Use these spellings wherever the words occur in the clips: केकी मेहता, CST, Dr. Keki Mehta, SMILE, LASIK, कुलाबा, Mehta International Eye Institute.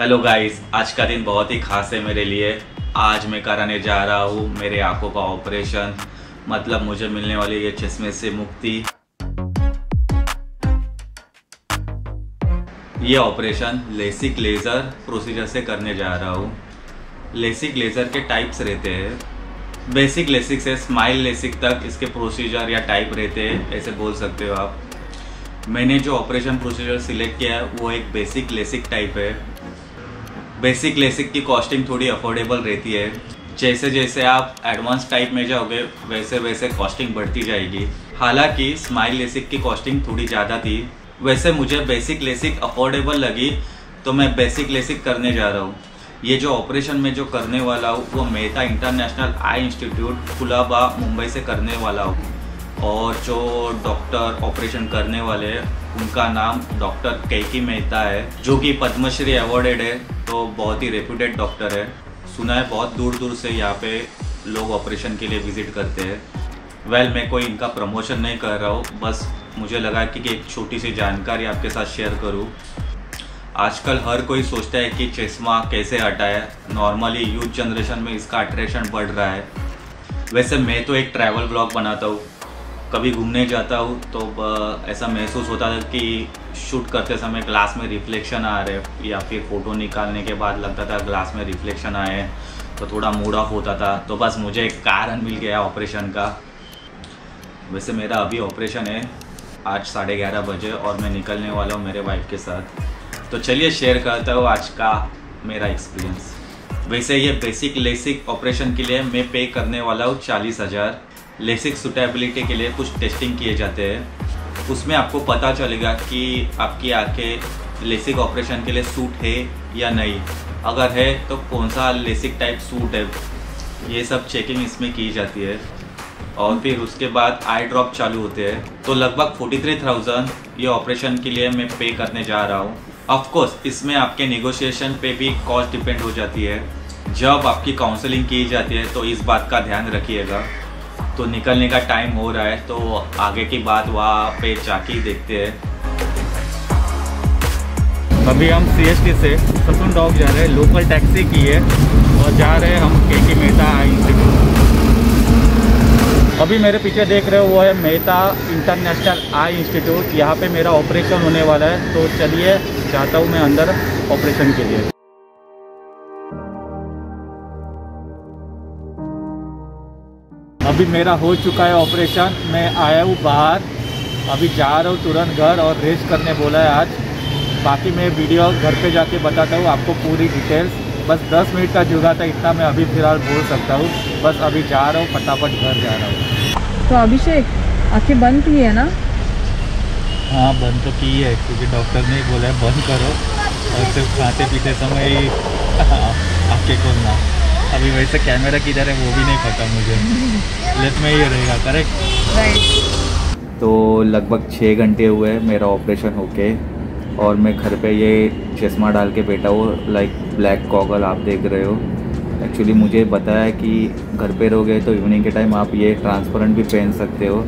Hello guys, आज का दिन बहुत ही खास है मेरे लिए। आज मैं कराने जा रहा हूँ मेरे आंखों का ऑपरेशन, मतलब मुझे मिलने वाली ये चश्मे से मुक्ति। ये ऑपरेशन लेसिक लेज़र प्रोसीजर से करने जा रहा हूँ। लेसिक लेज़र के टाइप्स रहते हैं। बेसिक लेसिक से स्माइल लेसिक तक इसके प्रोसीजर या टाइप रहते हैं, ऐसे बोल सकते हो आप। मैंने जो ऑपरेशन प्रोसीजर सिलेक्ट किया है वो एक बेसिक लेसिक टाइप है। बेसिक लेसिक की कॉस्टिंग थोड़ी अफोर्डेबल रहती है। जैसे जैसे आप एडवांस टाइप में जाओगे वैसे वैसे कॉस्टिंग बढ़ती जाएगी। हालांकि स्माइल लेसिक की कॉस्टिंग थोड़ी ज़्यादा थी, वैसे मुझे बेसिक लेसिक अफोर्डेबल लगी तो मैं बेसिक लेसिक करने जा रहा हूँ। ये जो ऑपरेशन में जो करने वाला हूँ वो Mehta International Eye Institute कुलाबा Mumbai से करने वाला हूँ। और जो डॉक्टर ऑपरेशन करने वाले हैं उनका नाम डॉक्टर केकी मेहता है, जो कि पद्मश्री अवॉर्डेड है, तो बहुत ही रेप्यूटेड डॉक्टर है। सुना है बहुत दूर दूर से यहाँ पे लोग ऑपरेशन के लिए विज़िट करते हैं। वेल, मैं कोई इनका प्रमोशन नहीं कर रहा हूँ, बस मुझे लगा कि एक छोटी सी जानकारी आपके साथ शेयर करूँ। आजकल हर कोई सोचता है कि चश्मा कैसे हटाए। नॉर्मली यूथ जनरेशन में इसका अट्रैक्शन बढ़ रहा है। वैसे मैं तो एक ट्रैवल ब्लॉग बनाता हूँ, कभी घूमने जाता हूँ तो ऐसा महसूस होता था कि शूट करते समय ग्लास में रिफ्लेक्शन आ रहे, या फिर फ़ोटो निकालने के बाद लगता था ग्लास में रिफ्लेक्शन आए, तो थोड़ा मूड ऑफ होता था। तो बस मुझे एक कारण मिल गया ऑपरेशन का। वैसे मेरा अभी ऑपरेशन है आज 11:30 बजे और मैं निकलने वाला हूँ मेरे वाइफ के साथ। तो चलिए शेयर करता हूँ आज का मेरा एक्सपीरियंस। वैसे ये बेसिक लेसिक ऑपरेशन के लिए मैं पे करने वाला हूँ 40,000। लेसिक सूटेबिलिटी के लिए कुछ टेस्टिंग किए जाते हैं, उसमें आपको पता चलेगा कि आपकी आंखें लेसिक ऑपरेशन के लिए सूट है या नहीं। अगर है तो कौन सा लेसिक टाइप सूट है, ये सब चेकिंग इसमें की जाती है। और फिर उसके बाद आई ड्रॉप चालू होते हैं। तो लगभग 43,000 ये ऑपरेशन के लिए मैं पे करने जा रहा हूँ। ऑफकोर्स इसमें आपके निगोशिएशन पे भी कॉस्ट डिपेंड हो जाती है। जब आपकी काउंसलिंग की जाती है तो इस बात का ध्यान रखिएगा। तो निकलने का टाइम हो रहा है, तो आगे की बात वहाँ पे जाके देखते हैं। अभी हम CST से सतुन डॉक जा रहे हैं, लोकल टैक्सी की है और जा रहे हैं हम केकी मेहता आई इंस्टीट्यूट। अभी मेरे पीछे देख रहे हो वो है मेहता इंटरनेशनल आई इंस्टीट्यूट। यहाँ पे मेरा ऑपरेशन होने वाला है, तो चलिए जाता हूँ मैं अंदर ऑपरेशन के लिए। अभी मेरा हो चुका है ऑपरेशन, मैं आया हूँ बाहर, अभी जा रहा हूँ तुरंत घर और रेस्ट करने बोला है आज। बाकी मैं वीडियो घर पे जाके बताता हूँ आपको पूरी डिटेल्स। बस 10 मिनट का जुगाड़ था, इतना मैं अभी फिलहाल बोल सकता हूँ। बस अभी जा रहा हूँ, फटाफट घर जा रहा हूँ। तो अभिषेक, आँखें बंद की है ना? हाँ, बंद तो की है क्योंकि डॉक्टर ने बोला है बंद करो और सिर्फ खाते पीते समय आँखें खोलना। अभी वैसे कैमरा किधर है वो भी नहीं पता मुझे, लेफ्ट में ही रहेगा, करेक्ट? राइट। तो लगभग 6 घंटे हुए मेरा ऑपरेशन होके और मैं घर पे ये चश्मा डाल के बैठा हूँ, लाइक ब्लैक गॉगल आप देख रहे हो। एक्चुअली मुझे बताया कि घर पे रहोगे तो इवनिंग के टाइम आप ये ट्रांसपेरेंट भी पहन सकते हो,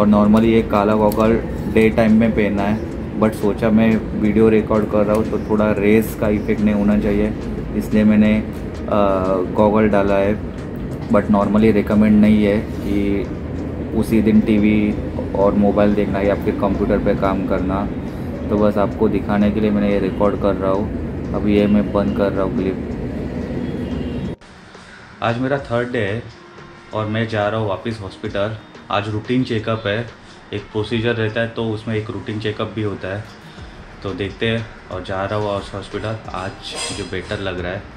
और नॉर्मली ये काला गॉगल डे टाइम में पहनना है। बट सोचा मैं वीडियो रिकॉर्ड कर रहा हूँ तो थोड़ा रेस का इफेक्ट नहीं होना चाहिए, इसलिए मैंने गॉगल डाला है। बट नॉर्मली रिकमेंड नहीं है कि उसी दिन टीवी और मोबाइल देखना या फिर कंप्यूटर पे काम करना। तो बस आपको दिखाने के लिए मैंने ये रिकॉर्ड कर रहा हूँ। अभी ये मैं बंद कर रहा हूँ क्लिप। आज मेरा 3rd डे है और मैं जा रहा हूँ वापस हॉस्पिटल। आज रूटीन चेकअप है, एक प्रोसीजर रहता है तो उसमें एक रूटीन चेकअप भी होता है, तो देखते हैं। और जा रहा हूँ और हॉस्पिटल आज जो बेटर लग रहा है।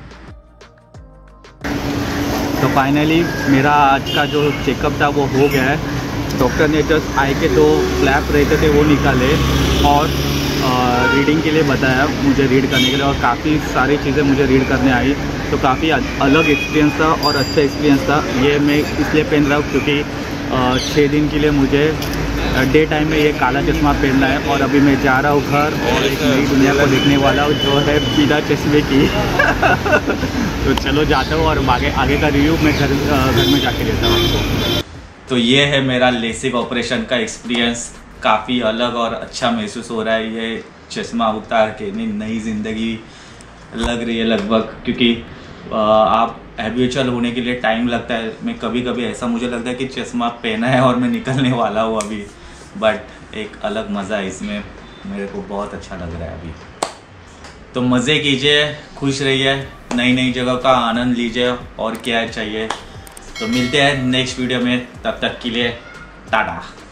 तो फाइनली मेरा आज का जो चेकअप था वो हो गया है। डॉक्टर ने जस्ट आई के 2 फ्लैप रहते थे वो निकाले और रीडिंग के लिए बताया मुझे, रीड करने के लिए। और काफ़ी सारी चीज़ें मुझे रीड करने आई, तो काफ़ी अलग एक्सपीरियंस था और अच्छा एक्सपीरियंस था। ये मैं इसलिए पहन रहा हूँ क्योंकि 6 दिन के लिए मुझे डे टाइम में ये काला चश्मा पहनना है। और अभी मैं जा रहा हूँ घर और एक नई दुनिया को देखने वाला हूँ जो है बिना चश्मे की। तो चलो जाता हूँ और आगे का रिव्यू मैं घर में जाके देता हूँ। तो ये है मेरा लेसिक ऑपरेशन का एक्सपीरियंस। काफ़ी अलग और अच्छा महसूस हो रहा है। ये चश्मा उतार के नई ज़िंदगी लग रही है लगभग, क्योंकि आप हैबिचुअल होने के लिए टाइम लगता है। मैं कभी कभी ऐसा मुझे लगता है कि चश्मा पहना है और मैं निकलने वाला हूँ अभी, बट एक अलग मज़ा है इसमें, मेरे को बहुत अच्छा लग रहा है अभी। तो मज़े कीजिए, खुश रहिए, नई नई जगह का आनंद लीजिए, और क्या चाहिए। तो मिलते हैं नेक्स्ट वीडियो में, तब तक के लिए टाटा।